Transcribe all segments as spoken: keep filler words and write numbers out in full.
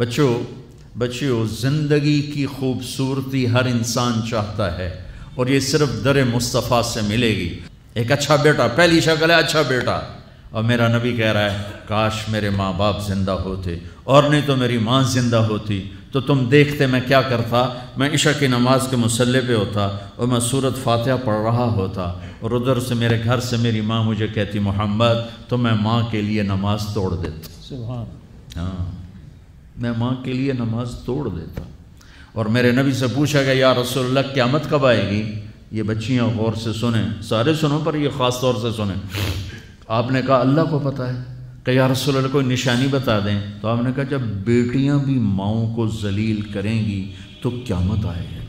बच्चों बच्चों ज़िंदगी की खूबसूरती हर इंसान चाहता है और ये सिर्फ दर मुस्तफ़ा से मिलेगी। एक अच्छा बेटा, पहली शक्ल है अच्छा बेटा, और मेरा नबी कह रहा है काश मेरे माँ बाप ज़िंदा होते और नहीं तो मेरी माँ ज़िंदा होती तो तुम देखते मैं क्या करता, मैं इशा की नमाज़ के मुसल्ले पे होता और मैं सूरत फातिहा पढ़ रहा होता और उधर से मेरे घर से मेरी माँ मुझे कहती मोहम्मद, तो मैं माँ के लिए नमाज़ तोड़ देता। सुभान अल्लाह। हाँ, मैं माँ के लिए नमाज़ तोड़ देता। और मेरे नबी से पूछा गया या रसूलल्लाह क़यामत कब आएगी? ये बच्चियाँ गौर से सुने, सारे सुनो पर ये ख़ास तौर से सुने। आपने कहा अल्लाह को पता है, कि या रसूल अल्लाह कोई निशानी बता दें, तो आपने कहा जब बेटियां भी माओं को जलील करेंगी तो क़यामत आएगी,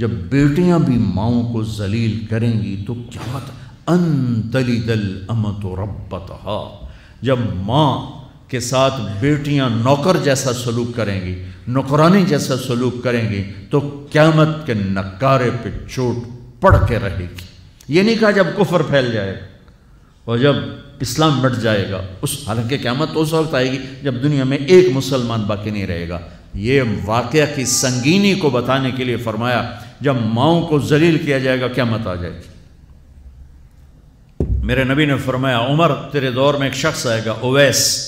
जब बेटियां भी माओं को जलील करेंगी तो क़यामत, अन तलिदल अमतु रब्बतहा, जब माँ के साथ बेटियां नौकर जैसा सलूक करेंगी, नौकरानी जैसा सलूक करेंगी तो क़यामत के नक्कारे पे चोट पड़ के रहेगी। ये नहीं कहा जब कुफर फैल जाएगा और जब इस्लाम मिट जाएगा, उस हालांकि क़यामत तो उस वक्त आएगी जब दुनिया में एक मुसलमान बाकी नहीं रहेगा। ये वाक़या की संगीनी को बताने के लिए फरमाया जब माओं को जलील किया जाएगा क़यामत आ जाएगी। मेरे नबी ने फरमाया उमर तेरे दौर में एक शख्स आएगा उवैस,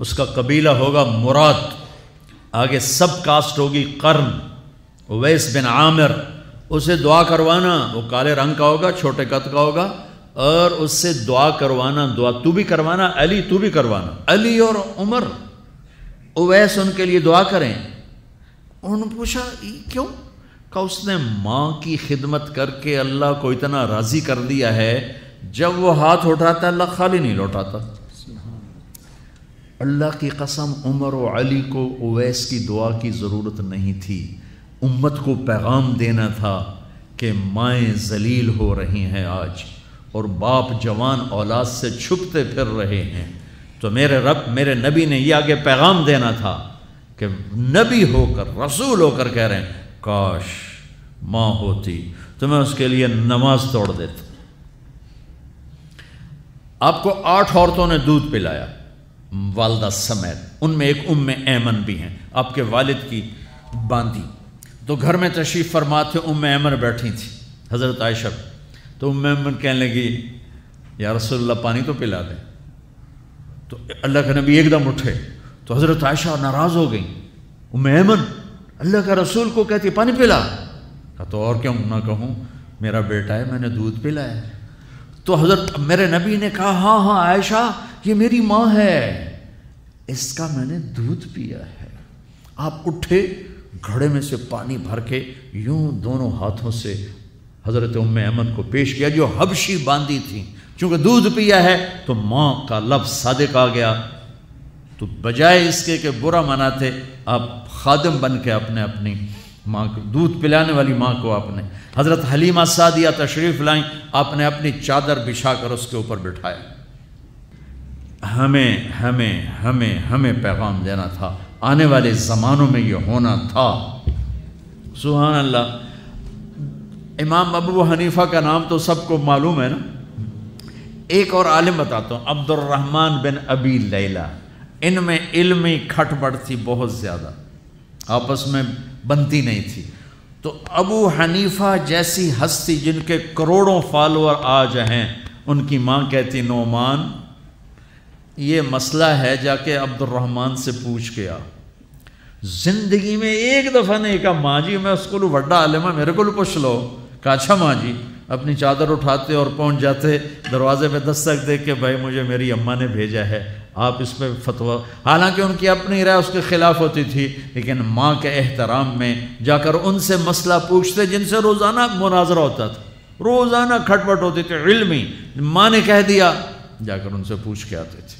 उसका कबीला होगा मुराद, आगे सब कास्ट होगी कर्म, उवैस बिन आमिर, उसे दुआ करवाना, वो काले रंग का होगा, छोटे कद का होगा, और उससे दुआ करवाना, दुआ तू भी करवाना अली, तू भी करवाना। अली और उमर उवैस उनके लिए दुआ करें। उन्होंने पूछा क्यों? कहा उसने माँ की खिदमत करके अल्लाह को इतना राज़ी कर दिया है, जब वो हाथ उठाता अल्लाह खाली नहीं लौटाता। अल्लाह की कसम उमर और अली को उवैस की दुआ की ज़रूरत नहीं थी, उम्मत को पैगाम देना था कि माएँ जलील हो रही हैं आज और बाप जवान औलाद से छुपते फिर रहे हैं, तो मेरे रब मेरे नबी ने यह आगे पैगाम देना था कि नबी होकर रसूल होकर कह रहे हैं काश माँ होती तो मैं उसके लिए नमाज तोड़ देता। आपको आठ औरतों ने दूध पिलाया वालदा समेत, उनमें एक उम्म ऐमन भी हैं, आपके वालिद की बांदी। तो घर में तशरीफ़ फरमा थे, उम्म ऐमन बैठी थी हज़रत आयशा, तो उम्म ऐमन कहने लगी या रसूलल्लाह पानी तो पिला दें। तो अल्लाह के नबी एकदम उठे, तो हज़रत आयशा नाराज़ हो गई, उम्म ऐमन अल्लाह के रसूल को कहती पानी पिला। तो और क्यों ना कहूँ, मेरा बेटा है, मैंने दूध पिलाया। तो हज़रत मेरे नबी ने कहा हाँ हाँ आयशा ये मेरी माँ है, इसका मैंने दूध पिया है। आप उठे, घड़े में से पानी भर के यूं दोनों हाथों से हज़रत उम्म ऐमन को पेश किया जो हबशी बांदी थी, क्योंकि दूध पिया है तो माँ का लफ्ज़ सादिक आ गया। तो बजाय इसके कि बुरा मनाते आप खादम बन के अपने अपनी माँ को, दूध पिलाने वाली माँ को आपने, हज़रत हलीमा सादिया तशरीफ़ लाईं, आपने अपनी चादर बिछा कर उसके ऊपर बिठाया। हमें हमें हमें हमें पैगाम देना था, आने वाले ज़मानों में ये होना था। सुभान अल्लाह। इमाम अबू हनीफा का नाम तो सबको मालूम है ना। एक और आलिम बताता हूँ, अब्दुर्रहमान बिन अबी लैला। इनमें इल्मी खटपट थी बहुत ज़्यादा, आपस में बनती नहीं थी। तो अबू हनीफा जैसी हस्ती जिनके करोड़ों फॉलोअर आज हैं, उनकी माँ कहती नोमान ये मसला है, जाके अब्दुर्रहमान से पूछ के आ। ज़िंदगी में एक दफ़ा नहीं कहा माँ जी मैं उसको लू बड़ा आलिम है मेरे को लू पूछ लो। कहा अच्छा माँ जी। अपनी चादर उठाते और पहुँच जाते दरवाज़े पे दस्तक दे के भाई मुझे मेरी अम्मा ने भेजा है, आप इस पर फतवा। हालांकि उनकी अपनी राय उसके ख़िलाफ़ होती थी, लेकिन माँ के एहतराम में जाकर उनसे मसला पूछते जिनसे रोज़ाना मुनाजरा होता था, रोज़ाना खटपट होती थी इल्मी। माँ ने कह दिया, जाकर उनसे पूछ के आते थे।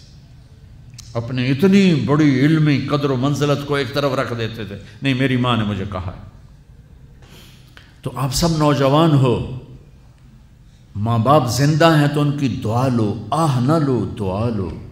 अपने इतनी बड़ी इल्मी कदर व मंजिलत को एक तरफ रख देते थे, नहीं मेरी माँ ने मुझे कहा है। तो आप सब नौजवान हो, माँ बाप जिंदा हैं तो उनकी दुआ लो, आह ना लो, दुआ लो।